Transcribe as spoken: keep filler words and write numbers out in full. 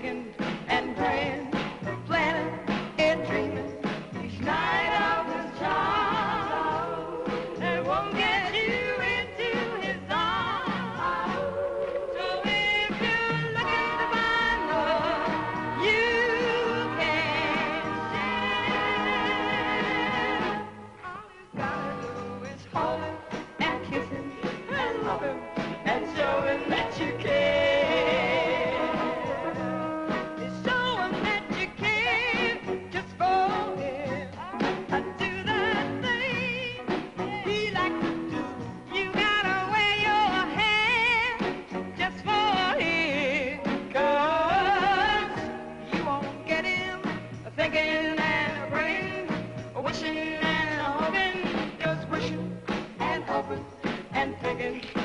thinking and praying, planning and dreaming each night of his child that won't get you into his arms. So if you're looking to find love, you can share. All he's got to do is hold him and kiss him and love him and show him that you care. Thinking and praying, wishing and hoping, just wishing and hoping and thinking.